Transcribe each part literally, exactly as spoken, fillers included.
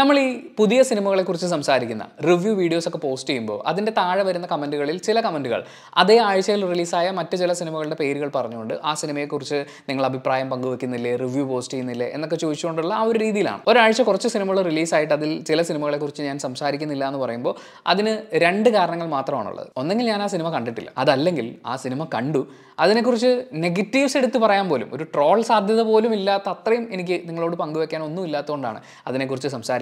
നമ്മൾ ഈ പുതിയ സിനിമകളെ കുറിച്ച് സംസാരിക്കുന്ന റിവ്യൂ വീഡിയോസ് ഒക്കെ പോസ്റ്റ് ചെയ്യുമ്പോൾ അതിന്റെ താഴെ വരുന്ന കമന്റുകളിൽ ചില കമന്റുകൾ അതേ ആഴ്ചയിൽ റിലീസായ മറ്റു ചില സിനിമകളുടെ പേരുകൾ പറഞ്ഞുകൊണ്ട് ആ സിനിമയെ കുറിച്ച് നിങ്ങൾ അഭിപ്രായം പങ്കുവെക്കുന്നില്ലേ റിവ്യൂ പോസ്റ്റ് ചെയ്യുന്നില്ലേ എന്നൊക്കെ ചോദിച്ചുകൊണ്ടുള്ള ആ ഒരു രീതിയിലാണ്. ഒരാഴ്ച കുറച്ച് സിനിമകൾ റിലീസ് ആയിട്ട് അതിൽ ചില സിനിമകളെ കുറിച്ച് ഞാൻ സംസാരിക്കുന്നില്ല എന്ന് പറയുമ്പോൾ അതിന് രണ്ട് കാരണങ്ങൾ മാത്രമാണുള്ളത്. ഒന്നെങ്കിൽ ഞാൻ ആ സിനിമ കണ്ടിട്ടില്ല, അതല്ലെങ്കിൽ ആ സിനിമ കണ്ടു അതിനെക്കുറിച്ച് നെഗറ്റീവ്സ് എടുത്ത് പറയാൻ പോലും ഒരു ട്രോൾ സാധ്യത പോലും ഇല്ലാത്ത അത്രയും എനിക്ക് നിങ്ങളോട് പങ്കുവെക്കാൻ ഒന്നും ഇല്ലാത്തതുകൊണ്ടാണ് അതിനെക്കുറിച്ച് സംസാരിക്കുന്നത്.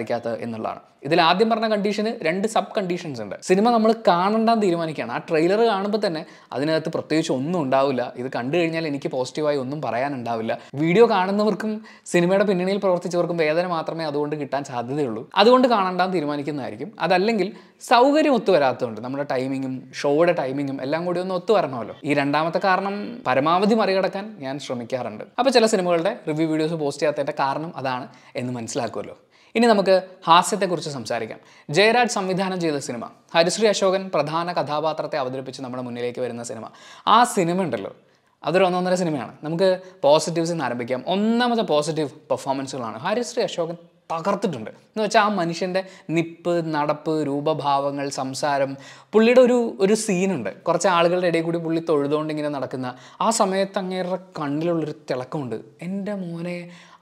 ഇതിൽ ആദ്യം പറഞ്ഞ കണ്ടീഷന് രണ്ട് സബ് കണ്ടീഷൻസ് ഉണ്ട്. സിനിമ നമ്മൾ കാണണ്ടെന്ന് തീരുമാനിക്കുകയാണ്, ആ ട്രെയിലർ കാണുമ്പോൾ തന്നെ അതിനകത്ത് പ്രത്യേകിച്ച് ഒന്നും ഉണ്ടാവില്ല, ഇത് കണ്ടു കഴിഞ്ഞാൽ എനിക്ക് പോസിറ്റീവായി ഒന്നും പറയാനുണ്ടാവില്ല, വീഡിയോ കാണുന്നവർക്കും സിനിമയുടെ പിന്നണിയിൽ പ്രവർത്തിച്ചവർക്കും വേദന മാത്രമേ അതുകൊണ്ട് കിട്ടാൻ സാധ്യതയുള്ളൂ, അതുകൊണ്ട് കാണണ്ടെന്ന് തീരുമാനിക്കുന്നതായിരിക്കും. അതല്ലെങ്കിൽ സൗകര്യം ഒത്തുവരാത്തതുണ്ട്, നമ്മുടെ ടൈമിങ്ങും ഷോയുടെ ടൈമിങ്ങും എല്ലാം കൂടി ഒന്ന് ഒത്തുവരണമല്ലോ. ഈ രണ്ടാമത്തെ കാരണം പരമാവധി മറികടക്കാൻ ഞാൻ ശ്രമിക്കാറുണ്ട്. അപ്പോൾ ചില സിനിമകളുടെ റിവ്യൂ വീഡിയോസ് പോസ്റ്റ് ചെയ്യാത്തതിൻ്റെ കാരണം അതാണ് എന്ന് മനസ്സിലാക്കുമല്ലോ. ഇനി നമുക്ക് ഹാസ്യത്തെക്കുറിച്ച് സംസാരിക്കാം. ജയരാജ് സംവിധാനം ചെയ്ത സിനിമ, ഹരിശ്രീ അശോകൻ പ്രധാന കഥാപാത്രത്തെ അവതരിപ്പിച്ച് നമ്മുടെ മുന്നിലേക്ക് വരുന്ന സിനിമ, ആ സിനിമ ഉണ്ടല്ലോ അതൊരു ഒന്നൊന്നര സിനിമയാണ്. നമുക്ക് പോസിറ്റീവ്സിൽ നിന്ന് ആരംഭിക്കാം. ഒന്നാമത്തെ പോസിറ്റീവ് പെർഫോമൻസുകളാണ്. ഹരിശ്രീ അശോകൻ തകർത്തിട്ടുണ്ട് എന്ന് വെച്ചാൽ ആ മനുഷ്യൻ്റെ നിപ്പ്, നടപ്പ്, രൂപഭാവങ്ങൾ, സംസാരം, പുള്ളിയുടെ ഒരു ഒരു സീനുണ്ട് കുറച്ച് ആളുകളുടെ ഇടയിൽ കൂടി പുള്ളി തൊഴുതുകൊണ്ടിങ്ങനെ നടക്കുന്ന ആ സമയത്ത് അങ്ങേരുടെ കണ്ണിലുള്ളൊരു തിളക്കമുണ്ട്. എൻ്റെ മോനെ,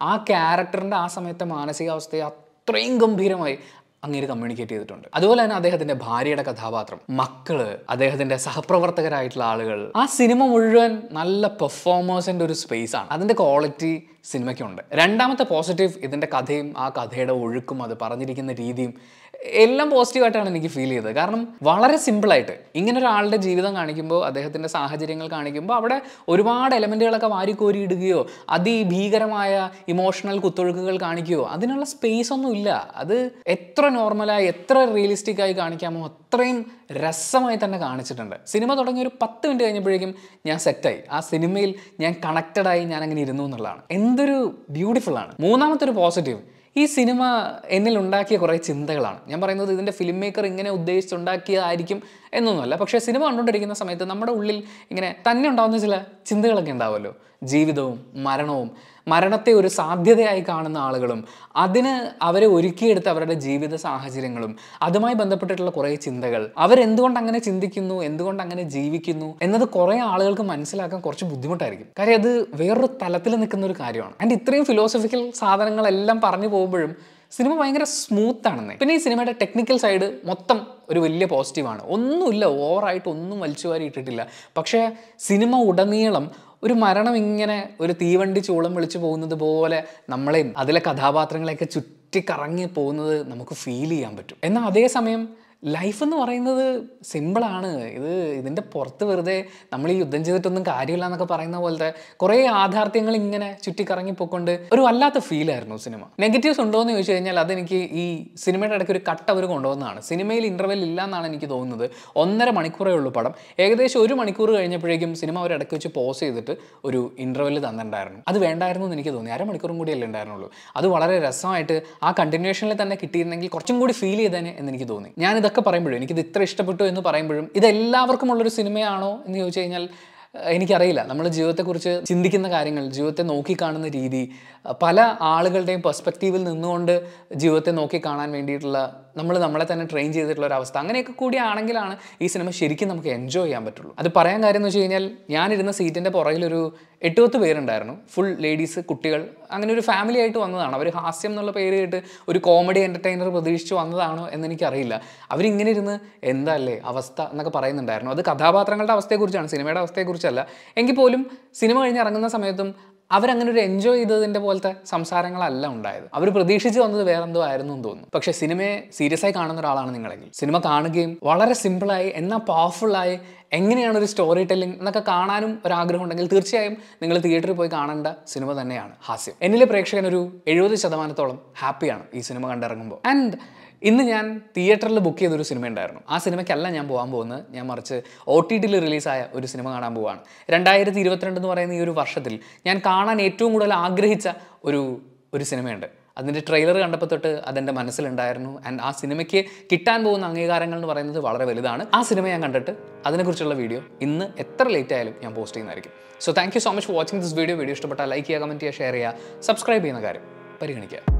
ആ ക്യാരക്ടറിൻ്റെ ആ സമയത്തെ മാനസികാവസ്ഥയെ അത്രയും ഗംഭീരമായി അങ്ങേര് കമ്മ്യൂണിക്കേറ്റ് ചെയ്തിട്ടുണ്ട്. അതുപോലെ തന്നെ അദ്ദേഹത്തിൻ്റെ ഭാര്യയുടെ കഥാപാത്രം, മക്കള്, അദ്ദേഹത്തിൻ്റെ സഹപ്രവർത്തകരായിട്ടുള്ള ആളുകൾ, ആ സിനിമ മുഴുവൻ നല്ല പെർഫോമേഴ്സിൻ്റെ ഒരു സ്പേസാണ്. അതിൻ്റെ ക്വാളിറ്റി സിനിമയ്ക്കുണ്ട്. രണ്ടാമത്തെ പോസിറ്റീവ് ഇതിൻ്റെ കഥയും ആ കഥയുടെ ഒഴുക്കും അത് പറഞ്ഞിരിക്കുന്ന രീതിയും എല്ലാം പോസിറ്റീവായിട്ടാണ് എനിക്ക് ഫീൽ ചെയ്തത്. കാരണം വളരെ സിമ്പിളായിട്ട് ഇങ്ങനെ ഒരാളുടെ ജീവിതം കാണിക്കുമ്പോൾ, അദ്ദേഹത്തിൻ്റെ സാഹചര്യങ്ങൾ കാണിക്കുമ്പോൾ അവിടെ ഒരുപാട് എലമെൻറ്റുകളൊക്കെ വാരിക്കോരിയിടുകയോ അതിഭീകരമായ ഇമോഷണൽ കുത്തൊഴുക്കുകൾ കാണിക്കുകയോ അതിനുള്ള സ്പേസ് ഒന്നും ഇല്ല. അത് എത്ര നോർമലായി എത്ര റിയലിസ്റ്റിക്കായി കാണിക്കാമോ അത്രയും രസമായി തന്നെ കാണിച്ചിട്ടുണ്ട്. സിനിമ തുടങ്ങി ഒരു പത്ത് മിനിറ്റ് കഴിഞ്ഞപ്പോഴേക്കും ഞാൻ സെറ്റായി, ആ സിനിമയിൽ ഞാൻ കണക്റ്റഡായി, ഞാൻ അങ്ങനെ ഇരുന്നു എന്നുള്ളതാണ്. എന്തൊരു ബ്യൂട്ടിഫുള്ളാണ്. മൂന്നാമത്തെ ഒരു പോസിറ്റീവ് ഈ സിനിമ എന്നിൽ ഉണ്ടാക്കിയ കുറേ ചിന്തകളാണ്. ഞാൻ പറയുന്നത് ഇതിൻ്റെ ഫിലിം മേക്കർ ഇങ്ങനെ ഉദ്ദേശിച്ചുണ്ടാക്കിയതായിരിക്കും എന്നൊന്നുമല്ല, പക്ഷേ സിനിമ കണ്ടുകൊണ്ടിരിക്കുന്ന സമയത്ത് നമ്മുടെ ഉള്ളിൽ ഇങ്ങനെ തന്നെ ഉണ്ടാകുന്ന ചില ചിന്തകളൊക്കെ ഉണ്ടാവുമല്ലോ. ജീവിതവും മരണവും, മരണത്തെ ഒരു സാധ്യതയായി കാണുന്ന ആളുകളും അതിന് അവരെ ഒരുക്കിയെടുത്ത് അവരുടെ ജീവിത സാഹചര്യങ്ങളും അതുമായി ബന്ധപ്പെട്ടിട്ടുള്ള കുറേ ചിന്തകൾ, അവരെന്തുകൊണ്ട് അങ്ങനെ ചിന്തിക്കുന്നു, എന്തുകൊണ്ട് അങ്ങനെ ജീവിക്കുന്നു എന്നത് കുറേ ആളുകൾക്ക് മനസ്സിലാക്കാൻ കുറച്ച് ബുദ്ധിമുട്ടായിരിക്കും. കാര്യം അത് വേറൊരു തലത്തിൽ നിൽക്കുന്ന ഒരു കാര്യമാണ്. ആൻഡ് ഇത്രയും ഫിലോസഫിക്കൽ സാധനങ്ങളെല്ലാം പറഞ്ഞു പോകുമ്പോഴും സിനിമ ഭയങ്കര സ്മൂത്താണെന്നേ. പിന്നെ ഈ സിനിമയുടെ ടെക്നിക്കൽ സൈഡ് മൊത്തം ഒരു വലിയ പോസിറ്റീവാണ്. ഒന്നുമില്ല, ഓവറായിട്ട് ഒന്നും വലിച്ചുവാരി ഇട്ടിട്ടില്ല. പക്ഷേ സിനിമ ഉടനീളം ഒരു മരണം ഇങ്ങനെ ഒരു തീവണ്ടി ചൂളം വിളിച്ചു പോകുന്നത് പോലെ നമ്മളെയും അതിലെ കഥാപാത്രങ്ങളെയൊക്കെ ചുറ്റിക്കറങ്ങി പോകുന്നത് നമുക്ക് ഫീൽ ചെയ്യാൻ പറ്റും. എന്നാൽ അതേസമയം ലൈഫ് എന്ന് പറയുന്നത് സിമ്പിളാണ്. ഇത് ഇതിൻ്റെ പുറത്ത് വെറുതെ നമ്മൾ ഈ യുദ്ധം ചെയ്തിട്ടൊന്നും കാര്യമില്ല എന്നൊക്കെ പറയുന്ന പോലത്തെ കുറേ യാഥാർത്ഥ്യങ്ങൾ ഇങ്ങനെ ചുറ്റിക്കറങ്ങിപ്പോക്കൊണ്ട് ഒരു വല്ലാത്ത ഫീലായിരുന്നു സിനിമ. നെഗറ്റീവ്സ് ഉണ്ടോ എന്ന് ചോദിച്ചു കഴിഞ്ഞാൽ അതെനിക്ക് ഈ സിനിമയുടെ ഇടയ്ക്ക് ഒരു കട്ട് അവർ കൊണ്ടുവന്നതാണ്. സിനിമയിൽ ഇൻ്റർവെൽ ഇല്ല എന്നാണ് എനിക്ക് തോന്നുന്നത്. ഒന്നര മണിക്കൂറേ ഉള്ളൂ പടം. ഏകദേശം ഒരു മണിക്കൂർ കഴിഞ്ഞപ്പോഴേക്കും സിനിമ അവർ ഇടയ്ക്ക് വെച്ച് പോസ് ചെയ്തിട്ട് ഒരു ഇൻ്റർവെൽ തന്നിട്ടുണ്ടായിരുന്നു. അത് വേണ്ടായിരുന്നു എന്ന് എനിക്ക് തോന്നി. അരമണിക്കൂറും കൂടിയല്ലേ ഉണ്ടായിരുന്നുള്ളൂ. അത് വളരെ രസമായിട്ട് ആ കണ്ടിന്യൂഷനിൽ തന്നെ കിട്ടിയിരുന്നെങ്കിൽ കുറച്ചും കൂടി ഫീൽ ചെയ്തേനെ എന്നെനിക്ക് തോന്നി. ഞാനിത് ഒക്കെ പറയുമ്പോഴും എനിക്കിത് ഇത്ര ഇഷ്ടപ്പെട്ടു എന്ന് പറയുമ്പോഴും ഇതെല്ലാവർക്കും ഉള്ളൊരു സിനിമയാണോ എന്ന് ചോദിച്ചു കഴിഞ്ഞാൽ എനിക്കറിയില്ല. നമ്മൾ ജീവിതത്തെക്കുറിച്ച് ചിന്തിക്കുന്ന കാര്യങ്ങൾ, ജീവിതത്തെ നോക്കിക്കാണുന്ന രീതി, പല ആളുകളുടെയും പെർസ്പെക്റ്റീവിൽ നിന്നുകൊണ്ട് ജീവിതത്തെ നോക്കിക്കാണാൻ വേണ്ടിയിട്ടുള്ള നമ്മൾ നമ്മളെ തന്നെ ട്രെയിൻ ചെയ്തിട്ടുള്ള ഒരു അവസ്ഥ, അങ്ങനെയൊക്കെ കൂടിയാണെങ്കിലാണ് ഈ സിനിമ ശരിക്കും നമുക്ക് എൻജോയ് ചെയ്യാൻ പറ്റുള്ളൂ. അത് പറയാൻ കാര്യം എന്ന് വെച്ച് കഴിഞ്ഞാൽ ഞാനിരുന്ന സീറ്റിൻ്റെ പുറകിലൊരു എട്ട് പത്ത് പേരുണ്ടായിരുന്നു, ഫുൾ ലേഡീസ്, കുട്ടികൾ, അങ്ങനെ ഒരു ഫാമിലി ആയിട്ട് വന്നതാണ്. അവർ ഹാസ്യം എന്നുള്ള പേര് കേട്ട് ഒരു കോമഡി എൻ്റർടൈനർ പ്രതീക്ഷിച്ച് വന്നതാണോ എന്നെനിക്കറിയില്ല. അവരിങ്ങനെ ഇരുന്ന് എന്തല്ലേ അവസ്ഥ എന്നൊക്കെ പറയുന്നുണ്ടായിരുന്നു. അത് കഥാപാത്രങ്ങളുടെ അവസ്ഥയെക്കുറിച്ചാണ്, സിനിമയുടെ അവസ്ഥയെക്കുറിച്ചല്ല. എങ്കിൽ പോലും സിനിമ കഴിഞ്ഞ് ഇറങ്ങുന്ന സമയത്തും അവരങ്ങനെ ഒരു എൻജോയ് ചെയ്തതിൻ്റെ പോലത്തെ സംസാരങ്ങളല്ല ഉണ്ടായത്. അവർ പ്രതീക്ഷിച്ച് വന്നത് വേറെന്തോ ആയിരുന്നു എന്ന് തോന്നുന്നു. പക്ഷേ സിനിമയെ സീരിയസ് ആയി കാണുന്ന ഒരാളാണ് നിങ്ങളെങ്കിൽ സിനിമ കാണുകയും വളരെ സിമ്പിളായി എന്നാൽ പവർഫുള്ളായി എങ്ങനെയാണ് ഒരു സ്റ്റോറി ടെല്ലിംഗ് എന്നൊക്കെ കാണാനും ഒരാഗ്രഹം ഉണ്ടെങ്കിൽ തീർച്ചയായും നിങ്ങൾ തിയേറ്ററിൽ പോയി കാണേണ്ട സിനിമ തന്നെയാണ് ഹാസ്യം. എന്നിലെ പ്രേക്ഷകൻ ഒരു എഴുപത് ശതമാനത്തോളം ഹാപ്പിയാണ് ഈ സിനിമ കണ്ടിറങ്ങുമ്പോൾ. ആൻഡ് ഇന്ന് ഞാൻ തിയേറ്ററിൽ ബുക്ക് ചെയ്തൊരു സിനിമ ഉണ്ടായിരുന്നു. ആ സിനിമയ്ക്കല്ല ഞാൻ പോകാൻ പോകുന്നത്. ഞാൻ മറിച്ച് ഒ ടി ടിയിൽ റിലീസായ ഒരു സിനിമ കാണാൻ പോവുകയാണ്. രണ്ടായിരത്തി ഇരുപത്തിരണ്ട് എന്ന് പറയുന്ന ഈ ഒരു വർഷത്തിൽ ഞാൻ കാണാൻ ഏറ്റവും കൂടുതൽ ആഗ്രഹിച്ച ഒരു ഒരു സിനിമയുണ്ട്. അതിൻ്റെ ട്രെയിലർ കണ്ടപ്പോൾ തൊട്ട് അതെൻ്റെ മനസ്സിലുണ്ടായിരുന്നു. ആൻഡ് ആ സിനിമയ്ക്ക് കിട്ടാൻ പോകുന്ന അംഗീകാരങ്ങൾ എന്ന് പറയുന്നത് വളരെ വലുതാണ്. ആ സിനിമ ഞാൻ കണ്ടിട്ട് അതിനെക്കുറിച്ചുള്ള വീഡിയോ ഇന്ന് എത്ര ലേറ്റ് ആയാലും ഞാൻ പോസ്റ്റ് ചെയ്യുന്നതായിരിക്കും. So thank you so much for watching this video. Video ഇഷ്ടപ്പെട്ടാൽ ലൈക്ക് ചെയ്യുക, കമൻറ്റ് ചെയ്യുക, ഷെയർ ചെയ്യുക, സബ്സ്ക്രൈബ് ചെയ്യുന്ന കാര്യം പരിഗണിക്കുക.